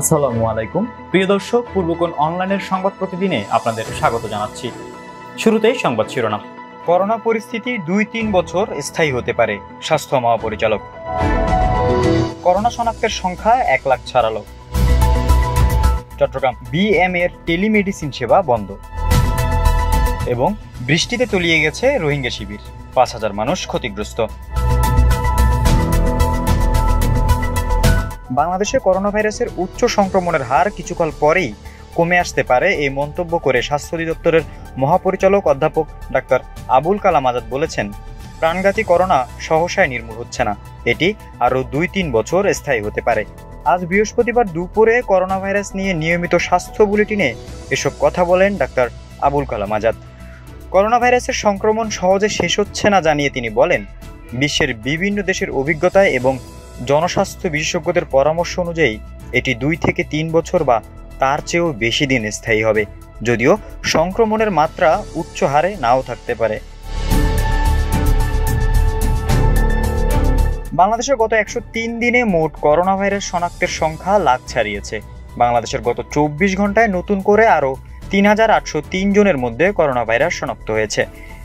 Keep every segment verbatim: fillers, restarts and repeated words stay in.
আসসালামু আলাইকুম প্রিয় দর্শক, পূর্বকোণ অনলাইনের সংবাদ প্রতিদিনে আপনাদের স্বাগত জানাচ্ছি। শুরুতেই সংবাদ শিরোনাম। করোনা পরিস্থিতি দুই তিন বছর স্থায়ী হতে পারে, স্বাস্থ্য মহাপরিচালক। করোনা শনাক্তের সংখ্যা এক লাখ ছাড়ালো। চট্টগ্রাম বিএম এর টেলিমেডিসিন সেবা বন্ধ এবং বৃষ্টিতে তলিয়ে গেছে রোহিঙ্গা শিবির, পাঁচ হাজার মানুষ ক্ষতিগ্রস্ত। বাংলাদেশে করোনা ভাইরাসের উচ্চ সংক্রমণের হার কিছুকাল পরেই কমে আসতে পারে, এই মন্তব্য করে স্বাস্থ্য অধিদপ্তরের মহাপরিচালক অধ্যাপক ডক্টর আবুল কালাম আজাদ বলেছেন, প্রাণঘাতী করোনা সহসায় নির্মূল হচ্ছে না, এটি আরও দুই তিন বছর স্থায়ী হতে পারে। আজ বৃহস্পতিবার দুপুরে করোনা ভাইরাস নিয়ে নিয়মিত স্বাস্থ্য বুলেটিনে এসব কথা বলেন ডক্টর আবুল কালাম আজাদ। করোনা ভাইরাসের সংক্রমণ সহজে শেষ হচ্ছে না জানিয়ে তিনি বলেন, বিশ্বের বিভিন্ন দেশের অভিজ্ঞতায় এবং জনস্বাস্থ্য বিশেষজ্ঞদের পরামর্শ অনুযায়ী এটি দুই থেকে তিন বছর বা তার চেয়েও বেশি দিন স্থায়ী হবে, যদিও সংক্রমণের মাত্রা উচ্চ হারে নাও থাকতে পারে। বাংলাদেশের গত একশো তিন দিনে মোট করোনা ভাইরাস শনাক্তের সংখ্যা লাখ ছাড়িয়েছে। বাংলাদেশের গত চব্বিশ ঘন্টায় নতুন করে আরও তিন হাজার আটশো তিন জনের মধ্যে করোনা ভাইরাস শনাক্ত হয়েছে,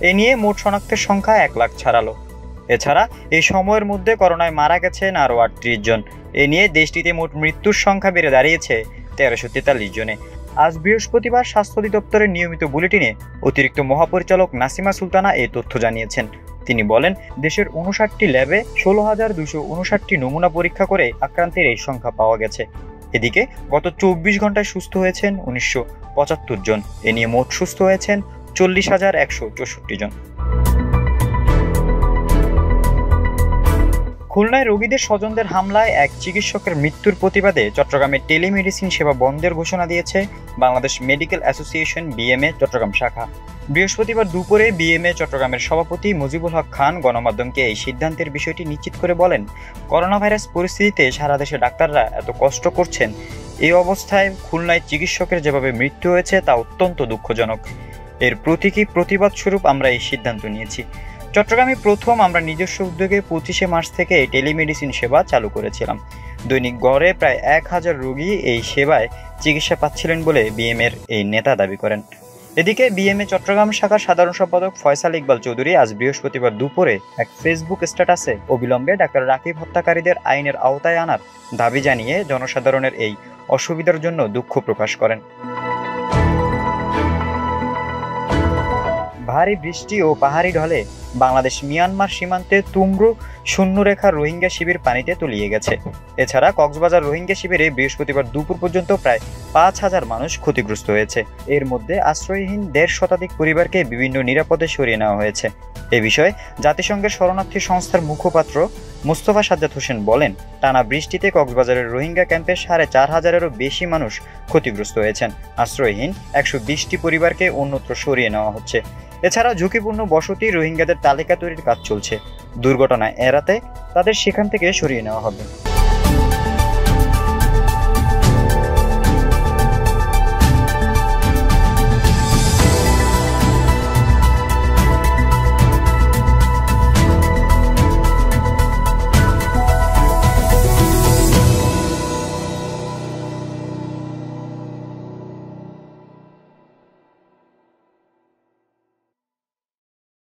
এ নিয়ে মোট শনাক্তের সংখ্যা এক লাখ ছাড়ালো। এছাড়া এই সময়ের মধ্যে করোনায় মারা গেছেন আরও আটত্রিশ জন, এ নিয়ে দেশটিতে মোট মৃত্যুর সংখ্যা বেড়ে দাঁড়িয়েছে তেরোশো তেতাল্লিশ জনে। আজ বৃহস্পতিবার স্বাস্থ্য অধিদপ্তরের নিয়মিত বুলেটিনে অতিরিক্ত মহাপরিচালক নাসিমা সুলতানা এই তথ্য জানিয়েছেন। তিনি বলেন, দেশের উনষাটটি ল্যাবে ষোলো হাজার দুশো উনষাটটি নমুনা পরীক্ষা করে আক্রান্তের এই সংখ্যা পাওয়া গেছে। এদিকে গত চব্বিশ ঘন্টায় সুস্থ হয়েছেন উনিশশো পঁচাত্তর জন, এ নিয়ে মোট সুস্থ হয়েছেন চল্লিশ হাজার একশো চৌষট্টি জন। খুলনায় রোগীদের স্বজনদের হামলায় এক চিকিৎসকের মৃত্যুর প্রতিবাদে চট্টগ্রামে টেলিমেডিসিন সেবা বন্ধের ঘোষণা দিয়েছে Bangladesh medical association BMA Chittagong শাখা। বৃহস্পতিবার দুপুরে বিএমএ চট্টগ্রামের সভাপতি মুজিবুল হক খান গণমাধ্যমকে এই সিদ্ধান্তের বিষয়টি নিশ্চিত করে বলেন, করোনা ভাইরাস পরিস্থিতিতে সারা দেশে ডাক্তাররা এত কষ্ট করছেন, এই অবস্থায় খুলনায় চিকিৎসকের যেভাবে মৃত্যু হয়েছে তা অত্যন্ত দুঃখজনক। এর প্রতীকী প্রতিবাদ স্বরূপ আমরা এই সিদ্ধান্ত নিয়েছি। চট্টগ্রামে প্রথম আমরা নিজস্ব উদ্যোগে পঁচিশে মার্চ থেকে এই টেলিমেডিসিন সেবা চালু করেছিলাম। দৈনিক গড়ে প্রায় এক হাজার রোগী এই সেবায় চিকিৎসা পাচ্ছিলেন বলে বিএমএর এই নেতা দাবি করেন। এদিকে বিএমএ চট্টগ্রাম শাখার সাধারণ সম্পাদক ফয়সাল ইকবাল চৌধুরী আজ বৃহস্পতিবার দুপুরে এক ফেসবুক স্ট্যাটাসে অবিলম্বে ডাক্তার রাকিব হত্যাকারীদের আইনের আওতায় আনার দাবি জানিয়ে জনসাধারণের এই অসুবিধার জন্য দুঃখ প্রকাশ করেন। ভারী বৃষ্টি ও পাহাড়ি ঢলে বাংলাদেশ মিয়ানমার সীমান্তে তুমরু শূন্যরেখা রোহিঙ্গা শিবির পানিতে তলিয়ে গেছে। এছাড়া কক্সবাজার রোহিঙ্গা শিবিরে বৃহস্পতিবার দুপুর পর্যন্ত প্রায় পাঁচ হাজার মানুষ ক্ষতিগ্রস্ত হয়েছে। এর মধ্যে আশ্রয়হীন দেড় শতাধিক পরিবারকে বিভিন্ন নিরাপদে সরিয়ে নেওয়া হয়েছে। এ বিষয়ে জাতিসংঘের শরণার্থী সংস্থার মুখপাত্র মুস্তফা সাদাত হুসেন বলেন, টানা বৃষ্টিতে কক্সবাজারের রোহিঙ্গা ক্যাম্পে সাড়ে চার হাজারেরও বেশি মানুষ ক্ষতিগ্রস্ত হয়েছেন। আশ্রয়হীন একশো বিশটি পরিবারকে অন্যত্র সরিয়ে নেওয়া হচ্ছে। এছাড়া ঝুঁকিপূর্ণ বসতি রোহিঙ্গাদের তালিকা তৈরির কাজ চলছে, দুর্ঘটনা এড়াতে তাদের সেখান থেকে সরিয়ে নেওয়া হবে।